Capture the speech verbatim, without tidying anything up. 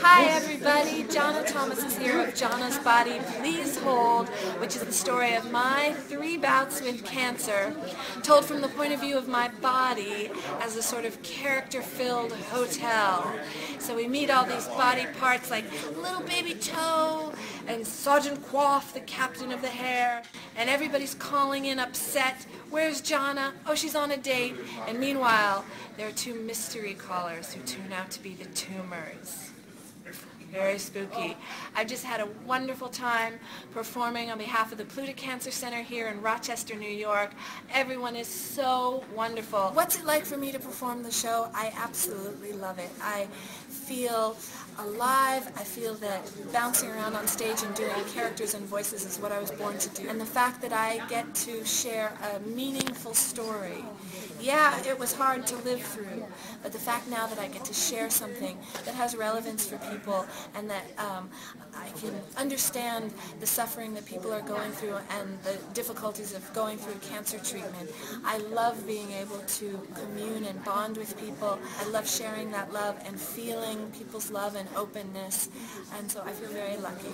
Hi everybody, Jonna Tamases is here with Jonna's Body, Please Hold, which is the story of my three bouts with cancer, told from the point of view of my body as a sort of character-filled hotel. So we meet all these body parts like little baby toe and Sergeant Quaff, the captain of the hair, and everybody's calling in upset. Where's Jonna? Oh, she's on a date. And meanwhile, there are two mystery callers who turn out to be the tumors. Very spooky. I've just had a wonderful time performing on behalf of the Pluta Cancer Center here in Rochester, New York. Everyone is so wonderful. What's it like for me to perform the show? I absolutely love it. I feel alive. I feel that bouncing around on stage and doing characters and voices is what I was born to do. And the fact that I get to share a meaningful story. Yeah, it was hard to live through, but the fact now that I get to share something that has relevance for people, and that um, I can understand the suffering that people are going through and the difficulties of going through cancer treatment. I love being able to commune and bond with people. I love sharing that love and feeling people's love and openness, and so I feel very lucky.